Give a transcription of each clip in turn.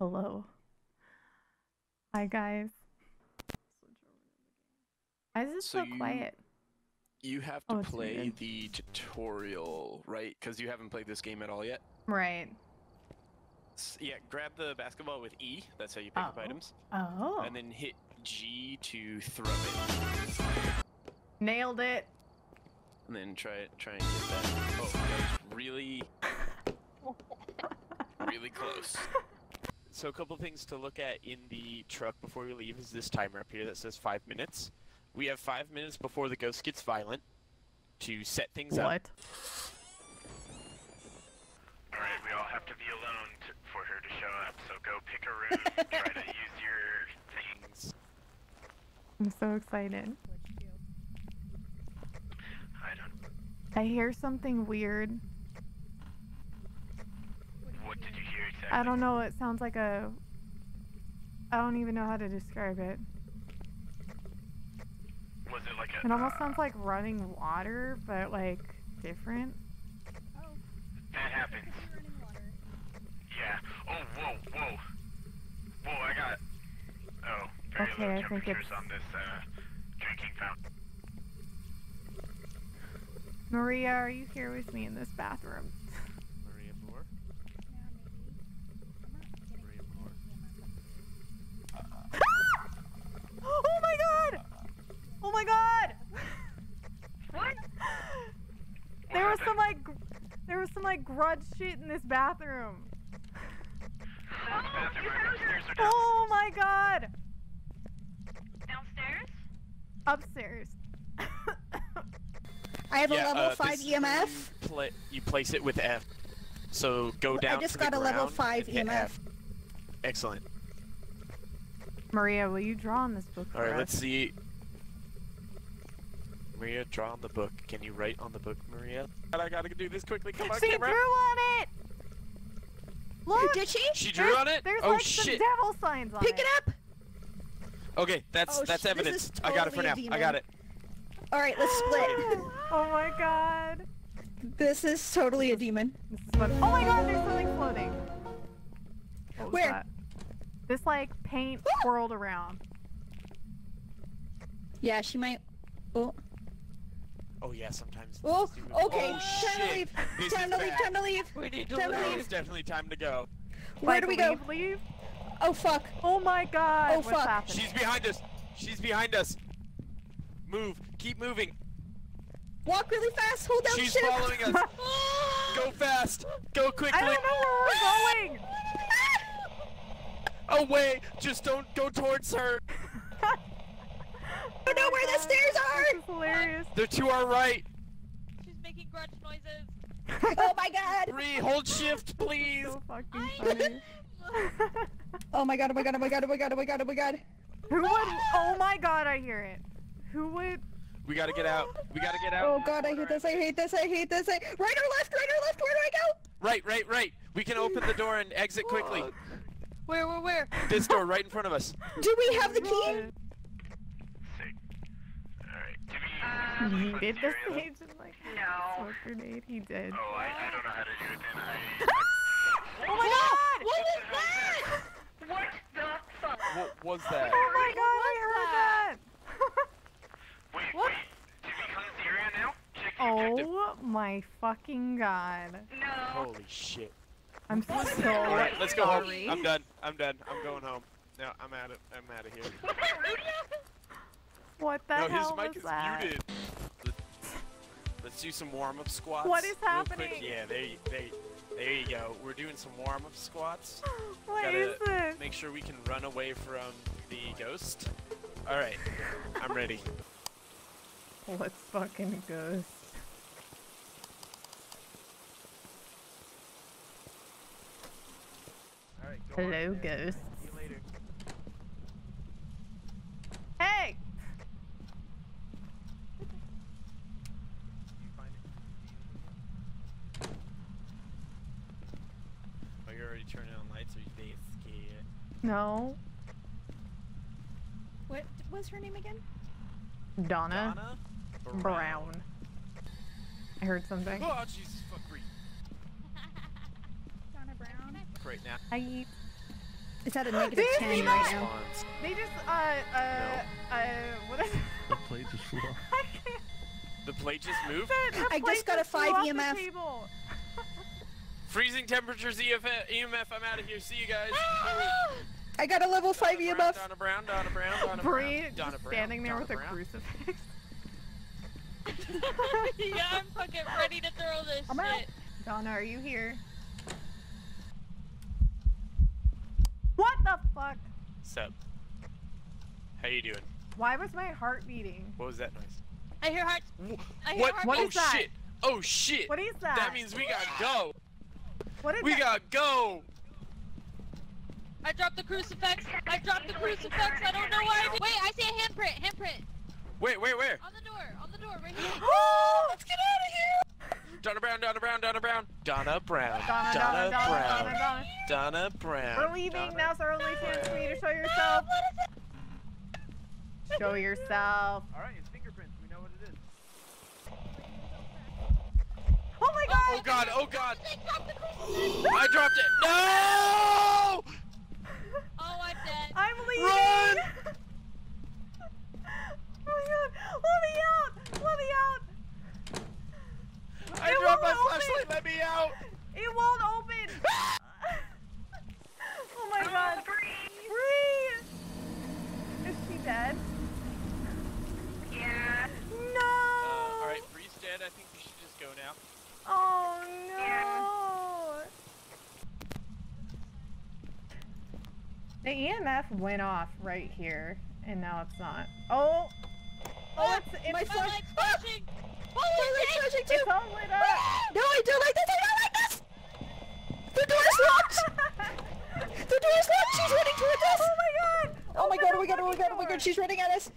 Hello. Hi, guys. Why is it so quiet? You have to play the tutorial, right? Because you haven't played this game at all yet. Right. So, yeah, grab the basketball with E. That's how you pick up items. Oh. And then hit G to throw it. Nailed it. And then try and get that. Oh, that was really, really close. So a couple things to look at in the truck before we leave is this timer up here that says 5 minutes. We have 5 minutes before the ghost gets violent to set things up. What? All right, we all have to be alone for her to show up. So go pick a room. Try to use your things. I'm so excited. I hear something weird. What did you hear exactly? I don't know. It sounds like a... I don't even know how to describe it. Was it like a... It almost sounds like running water, but like different. Oh. That happens. Yeah. Oh, whoa, whoa. Whoa, I got... Oh, very low temperatures on this drinking fountain. Maria, are you here with me in this bathroom? Maria Moore? Maria Moore. Oh my god! Oh my god! What? There was some like grudge shit in this bathroom. Oh my god! Downstairs? Upstairs. I have a level 5 EMF. You place it with F. So go down. I just got a level 5 EMF. F. Excellent. Maria, will you draw on this book? All right, let's see. Maria, draw on the book. Can you write on the book, Maria? I gotta do this quickly. Come on, camera. She drew on it. Look, did she? She drew on it. There's like some devil signs on it. Pick it up. Okay, that's evidence. I got it for now. I got it. All right, let's split. Oh my god. This is totally a demon. This is what, oh my god, there's something floating. Where? That? This like paint swirled around. Yeah, she might. Oh. Oh yeah, sometimes. Oh, okay. Oh, time to leave. Time to leave. We need to leave. It's definitely time to go. Where do we go? Leave? Oh fuck. Oh my god. Oh fuck. What's happening? She's behind us. She's behind us. Move. Keep moving. Walk really fast. Hold down. She's following us. Go fast. Go quickly. I don't know where we're going. Away. Just don't go towards her. I don't know where the stairs are. This is hilarious. They're to our right. She's making grudge noises. Oh my god. Hold shift, please. So fucking funny. Oh my god. Oh my god. Oh my god. Oh my god. Oh my god. Oh my god. Who would? Oh my god. I hear it. Who would? We gotta get out. We gotta get out. Oh god, I hate this. I hate this. I hate this. Right or left? Right or left? Where do I go? Right, right, right. We can open the door and exit quickly. Where? This door right in front of us. Do we have the key? All right. He did this. He just like no. Grenade. He did. Oh, I don't know how to do it. Then oh my god! What was that? What the fuck? What was that? Oh my god! I heard that. Wait, did we come to the area now? Check the objective. Oh my fucking god. No. Holy shit. I'm so sorry. Alright, let's go home. I'm done. I'm going home. No, I'm out of here. What the hell was that? No, his mic is muted. Let's do some warm-up squats. What is happening? Yeah, there you go. We're doing some warm-up squats. What is this? Make sure we can run away from the ghost. Alright, I'm ready. Let's fucking go. Right, hello, ghosts. See you later. Hey! Are you already turning on lights or you think it's scared? No. What was her name again? Donna Brown. I heard something. Oh Jesus, fuck me. Donna Brown. Right now. I eat. It's at a negative 10 right now. They just, what is it? The plate just flew off. The plate just moved? I just got a 5 EMF. Freezing temperatures, EMF, I'm out of here. See you guys. I got a level 5 EMF. Donna Brown, Donna Brown, Donna Brown. Bree standing there with a crucifix. Yeah, I'm fucking ready to throw this shit. Donna, are you here? What the fuck? Sup? How you doing? Why was my heart beating? What was that noise? I hear hearts. What is that? Shit. Oh shit. What is that? That means we gotta go. What is that? We gotta go. I dropped the crucifix. I dropped the crucifix. I don't know why I did. Wait, I see a handprint. Handprint. Wait, wait, where? On the door. On the door. Right here. Oh, let's get out of here. Donna Brown. Donna Brown. Donna Brown. Donna Brown. Donna, Donna, Donna, Brown. Donna, Donna, Donna Brown. We're leaving now, so only chance for you to show yourself. No, show yourself. All right, it's fingerprints. We know what it is. Oh my god! Oh god! Oh god! I dropped it. No! Oh, I'm dead. I'm leaving. Run! Oh my god! Let me out! Let me out! I dropped my flashlight. Let me out! It won't open. Oh my god! Bree! Is she dead? Yeah. No. All right, Bree's dead. I think we should just go now. Oh no. Yeah. The EMF went off right here, and now it's not. Oh. Oh, it's my flashlight. Oh, it's flashing too. It's all lit up. No, I don't like this. I don't like this. The door's locked. The door's locked. She's running towards us. Oh my god. Oh my god. We got her. We got her. We got her. She's running at us. Is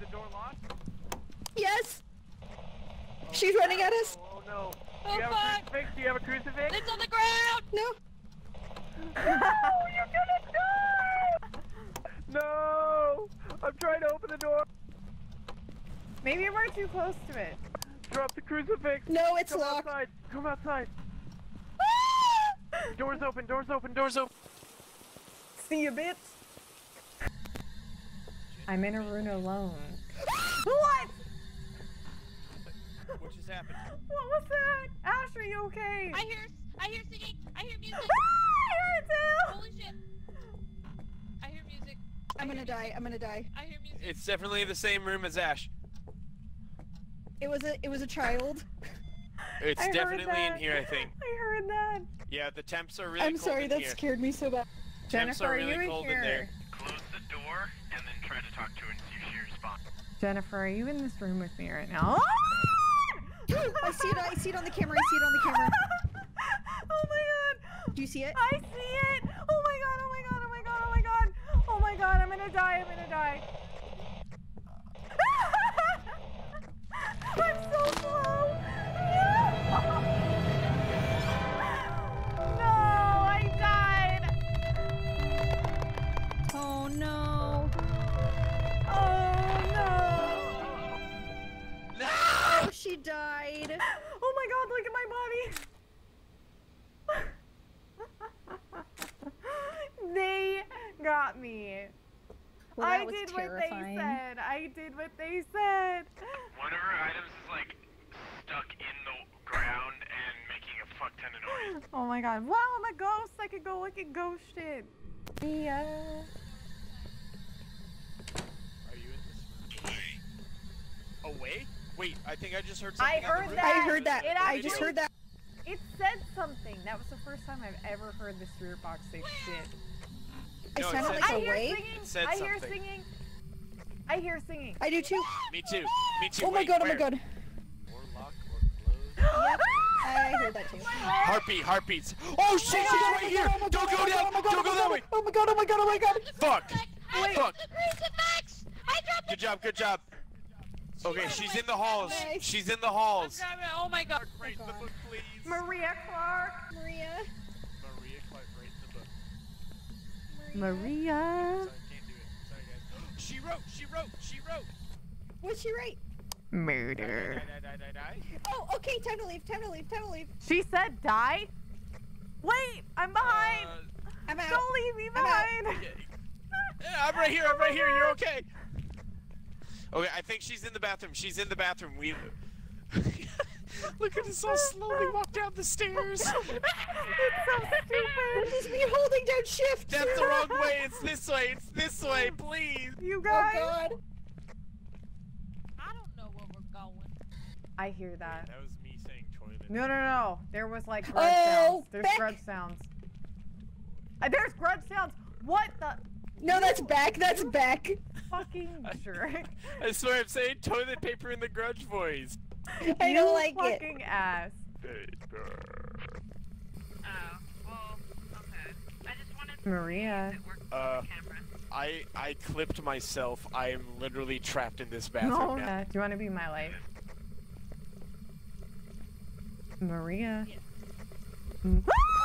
the door locked? Yes. She's running at us. Oh no. Do you have a crucifix? Do you have a crucifix? It's on the ground. No. No, you're gonna die. No. I'm trying to open the door. Maybe we're too close to it. Drop the crucifix. No, it's locked. Come outside. Come outside. Doors open. Doors open. Doors open. See you, bitch. I'm in a room alone. What? What just happened? What was that? Ash, are you okay? I hear singing. I hear music. I hear it too. Holy shit. I hear music. I'm gonna die. I'm gonna die. I hear music. It's definitely the same room as Ash. It was a child. It's definitely in here, I think. I heard that. Yeah, the temps are really cold in here. I'm sorry, that scared me so bad. Jennifer, are you in here? Temps are really cold in there. Close the door and then try to talk to her and see if she responds. Jennifer, are you in this room with me right now? Oh! I see it on the camera, I see it on the camera. Oh my god. Do you see it? I see it! Oh my god, oh my god, oh my god, oh my god. Oh my god, I'm gonna die, I'm gonna die. I'm so slow! No, I died! Oh no! Oh no! No! Oh, she died! Oh my god, look at my body! They got me! Well, I did what they said. I did what they said. One of her items is like stuck in the ground and making a fuck ton of noise. Oh my god. Wow, I'm a ghost. I could go look at ghost shit. Yeah. Are you in this room? Away? Wait, I think I just heard something. I heard that. I heard that. I just heard that. It said something. That was the first time I've ever heard this spirit box say shit. No, it sounded like a wave. I hear singing. I hear singing. I do too. Me too. Me too. Oh my god, oh my god. Or lock or close. Yep. I heard that too. Heartbeats. Oh shit, she's right here. Don't go down. Don't go that way. Oh my god, oh my god, oh my god. Fuck. Fuck. Good job, good job. Okay, she's in the halls. She's in the halls. Oh my god. Raise the book, please. Maria Clarke. Maria Clarke, raise the book. Maria. I'm sorry, can't do it. Sorry, guys. She wrote. What'd she write? Murder. Die. Oh, okay. Time to leave. She said die. Wait, I'm behind. I'm out. Don't leave me behind. I'm right here. I'm right here. You're okay. Okay, I think she's in the bathroom. She's in the bathroom. We look at us all slowly walk down the stairs. It's so stupid. Just be holding down shift. That's the wrong way. It's this way. It's this way. Please. You guys. Oh God. I don't know where we're going. I hear that. Yeah, that was me saying toilet. No, no, no. There was like grudge sounds. There's grudge sounds. There's grudge sounds. What the? No, that's back. That's back. Fucking jerk. I swear I'm saying toilet paper in the grudge voice. I don't like it. Fucking ass. Paper. Oh, well, okay. I just wanted to Maria. I clipped myself. I am literally trapped in this bathroom now. Do you want to be my life? Maria. Yeah.